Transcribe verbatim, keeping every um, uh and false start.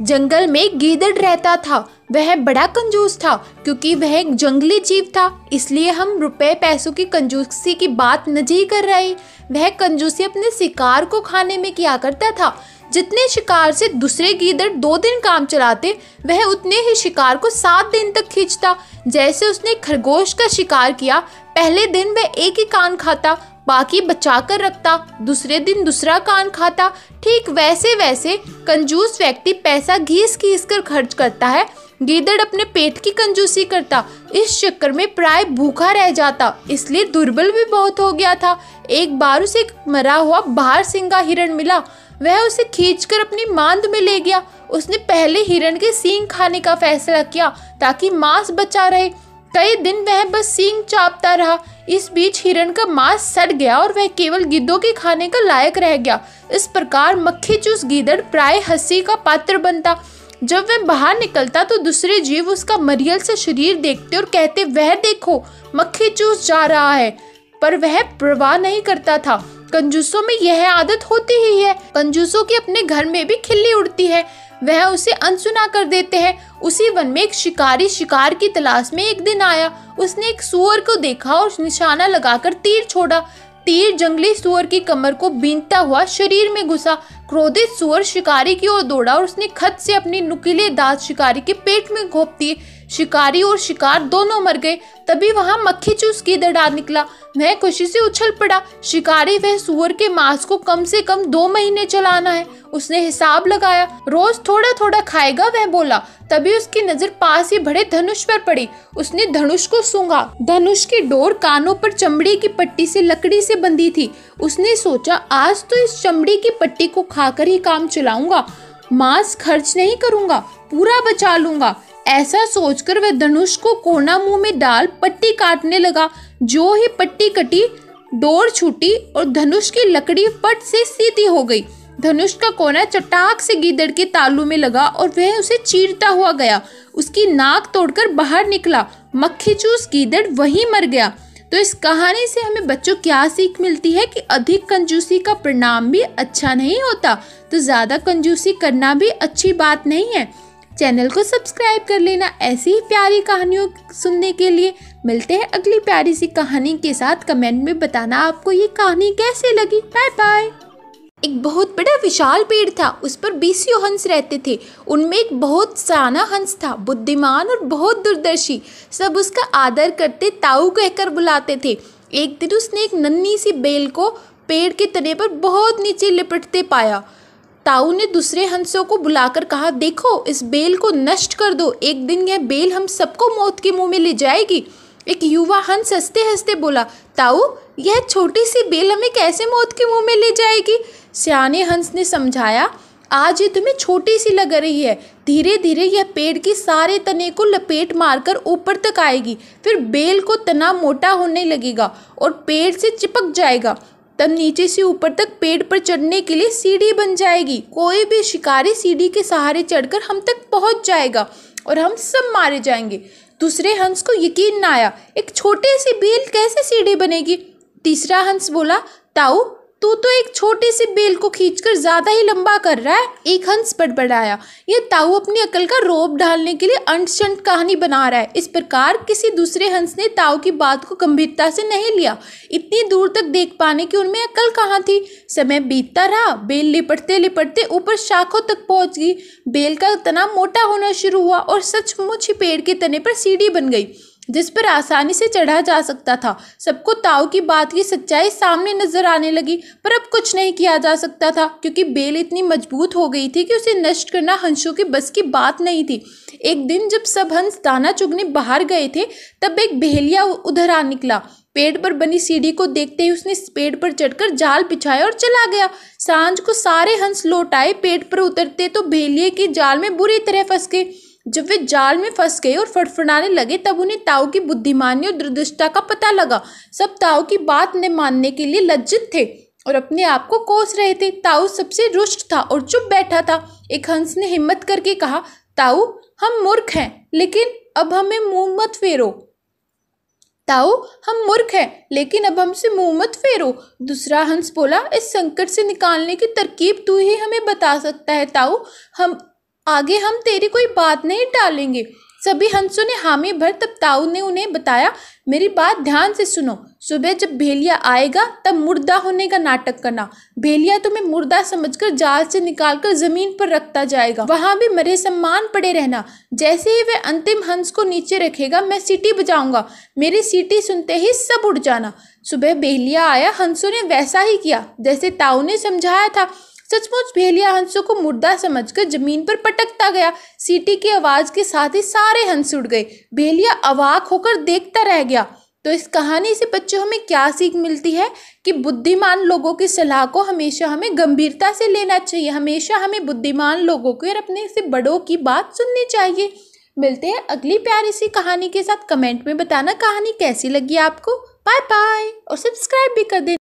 जंगल में गीदड़ रहता था। वह बड़ा कंजूस था क्योंकि वह एक जंगली जीव था, इसलिए हम रुपए पैसों की कंजूसी की बात नहीं कर रहे। वह कंजूसी अपने शिकार को खाने में किया करता था। जितने शिकार से दूसरे गीदड़ दो दिन काम चलाते, वह उतने ही शिकार को सात दिन तक खींचता। जैसे उसने खरगोश का शिकार किया, पहले दिन वह एक ही कान खाता, बाकी बचा कर रखता, दूसरे दिन दूसरा कान खाता। ठीक वैसे वैसे कंजूस व्यक्ति पैसा घीस घीस कर खर्च करता है, गीदड़ अपने पेट की कंजूसी करता। इस चक्कर में प्राय भूखा रह जाता, इसलिए दुर्बल भी बहुत हो गया था। एक बार उसे एक मरा हुआ बारहसिंगा हिरण मिला। वह उसे खींचकर अपनी मांद में ले गया। उसने पहले हिरण के सींग खाने का फैसला किया ताकि मांस बचा रहे। कई दिन वह बस सींग चापता रहा। इस बीच हिरण का मांस सड़ गया और वह केवल गिद्धों के खाने का लायक रह गया। इस प्रकार मक्खी चूस गीदड़ प्राय हंसी का पात्र बनता। जब वह बाहर निकलता तो दूसरे जीव उसका मरियल से शरीर देखते और कहते, वह देखो मक्खी चूस जा रहा है, पर वह परवाह नहीं करता था। कंजूसों में यह आदत होती ही है। कंजूसों के अपने घर में भी खिल्ली उड़ती है, वह उसे अनसुना कर देते हैं। उसी वन में एक शिकारी शिकार की तलाश में एक दिन आया। उसने एक सूअर को देखा और निशाना लगाकर तीर छोड़ा। तीर जंगली सूअर की कमर को बीनता हुआ शरीर में घुसा। क्रोधित सूअर शिकारी की ओर दौड़ा और उसने खत से अपनी नुकीले दांत शिकारी के पेट में घोंप दिए। शिकारी और शिकार दोनों मर गए। तभी वहां मक्खी चूस गीदड़ आ निकला। वह खुशी से उछल पड़ा। शिकारी वह सूअर के मांस को कम से कम दो महीने चलाना है। उसने हिसाब लगाया, रोज थोड़ा थोड़ा खाएगा, वह बोला। तभी उसकी नजर पास ही बड़े धनुष पर पड़ी। उसने धनुष को सूंघा। धनुष की डोर कानों पर चमड़ी की पट्टी से लकड़ी से बंधी थी। उसने सोचा, आज तो इस चमड़ी की पट्टी को खाकर ही काम चलाऊंगा, मांस खर्च नहीं करूंगा, पूरा बचा लूंगा। ऐसा सोचकर वह धनुष को कोना मुंह में डाल पट्टी काटने लगा। जो ही पट्टी कटी, डोर छूटी और धनुष की लकड़ी फट से सीधी हो गई। धनुष का कोना चटाक से गीदड़ के तालू में लगा और वह उसे चीरता हुआ गया। उसकी नाक तोड़कर बाहर निकला। मक्खी चूस गीदड़ वहीं मर गया। तो इस कहानी से हमें बच्चों क्या सीख मिलती है कि अधिक कंजूसी का परिणाम भी अच्छा नहीं होता, तो ज़्यादा कंजूसी करना भी अच्छी बात नहीं है। चैनल को सब्सक्राइब कर लेना ऐसी ही प्यारी कहानियों सुनने के लिए। मिलते हैं अगली प्यारी सी कहानी के साथ। कमेंट में बताना आपको ये कहानी कैसे लगी। Bye bye. एक बहुत बड़ा विशाल पेड़ था, उस पर बीसियों हंस रहते थे। उनमें एक बहुत सयाना हंस था, बुद्धिमान और बहुत दूरदर्शी। सब उसका आदर करते ताऊ कहकर बुलाते थे। एक दिन उसने एक नन्ही सी बेल को पेड़ के तने पर बहुत नीचे लिपटते पाया। ताऊ ने दूसरे हंसों को बुलाकर कहा, देखो इस बेल को नष्ट कर दो, एक दिन यह बेल हम सबको मौत के मुँह में ले जाएगी। एक युवा हंस हंसते हंसते बोला, ताऊ यह छोटी सी बेल हमें कैसे मौत के मुंह में ले जाएगी। सियाने हंस ने समझाया, आज ये तुम्हें छोटी सी लग रही है, धीरे धीरे यह पेड़ के सारे तने को लपेट मारकर ऊपर तक आएगी। फिर बेल को तना मोटा होने लगेगा और पेड़ से चिपक जाएगा। तब नीचे से ऊपर तक पेड़ पर चढ़ने के लिए सीढ़ी बन जाएगी। कोई भी शिकारी सीढ़ी के सहारे चढ़कर हम तक पहुंच जाएगा और हम सब मारे जाएंगे। दूसरे हंस को यकीन ना आया, एक छोटे सी बेल कैसे सीढ़ी बनेगी। तीसरा हंस बोला, ताऊ तू तो एक छोटे से बेल को खींचकर ज़्यादा ही लंबा कर रहा है। एक हंस बड़बड़ाया, यह ताऊ अपनी अकल का रोब डालने के लिए अंट-शंट कहानी बना रहा है। इस प्रकार किसी दूसरे हंस ने ताऊ की बात को गंभीरता से नहीं लिया। इतनी दूर तक देख पाने की उनमें अकल कहाँ थी। समय बीतता रहा। बेल लिपटते लिपटते ऊपर शाखों तक पहुँच गई। बेल का तना मोटा होना शुरू हुआ और सचमुच ही पेड़ के तने पर सीढ़ी बन गई, जिस पर आसानी से चढ़ा जा सकता था। सबको ताऊ की बात की सच्चाई सामने नजर आने लगी, पर अब कुछ नहीं किया जा सकता था क्योंकि बेल इतनी मजबूत हो गई थी कि उसे नष्ट करना हंसों के बस की बात नहीं थी। एक दिन जब सब हंस दाना चुगने बाहर गए थे, तब एक भेड़िया उधर आ निकला। पेड़ पर बनी सीढ़ी को देखते ही उसने पेड़ पर चढ़कर जाल बिछाया और चला गया। सांझ को सारे हंस लौट आए। पेड़ पर उतरते तो भेड़िए के जाल में बुरी तरह फंस गए। जब वे जाल में फंस गए और फड़फड़ाने लगे, तब उन्हें ताऊ की बुद्धिमानी और दूरदृष्टता का पता लगा। सब ताऊ की बात न मानने के लिए लज्जित थे और अपने आप को कोस रहे थे। ताऊ सबसे रुष्ट था और चुप बैठा था। एक हंस ने हिम्मत करके कहा, ताऊ हम मूर्ख हैं, लेकिन अब हमें मुँह मत फेरो। ताऊ हम मूर्ख हैं, लेकिन अब हमसे मुँह मत फेरो। दूसरा हंस बोला, इस संकट से निकालने की तरकीब तू ही हमें बता सकता है। ताऊ हम आगे हम तेरी कोई बात नहीं टालेंगे। सभी हंसों ने हामी भर। तब ताऊ ने उन्हें बताया, मेरी बात ध्यान से सुनो, सुबह जब भेलिया आएगा तब मुर्दा होने का नाटक करना। भेलिया तुम्हें मुर्दा समझकर जाल से निकालकर जमीन पर रखता जाएगा, वहाँ भी मरे सम्मान पड़े रहना। जैसे ही वह अंतिम हंस को नीचे रखेगा, मैं सीटी बजाऊंगा, मेरी सीटी सुनते ही सब उड़ जाना। सुबह भेलिया आया, हंसों ने वैसा ही किया जैसे ताऊ ने समझाया था। सचमुच भेलिया हंसों को मुर्दा समझकर जमीन पर पटकता गया। सीटी की आवाज़ के साथ ही सारे हंस उड़ गए। भेलिया अवाक होकर देखता रह गया। तो इस कहानी से बच्चों हमें क्या सीख मिलती है कि बुद्धिमान लोगों की सलाह को हमेशा हमें गंभीरता से लेना चाहिए। हमेशा हमें बुद्धिमान लोगों की और अपने से बड़ों की बात सुननी चाहिए। मिलते हैं अगली प्यारी सी कहानी के साथ। कमेंट में बताना कहानी कैसी लगी आपको। बाय बाय और सब्सक्राइब भी कर देना।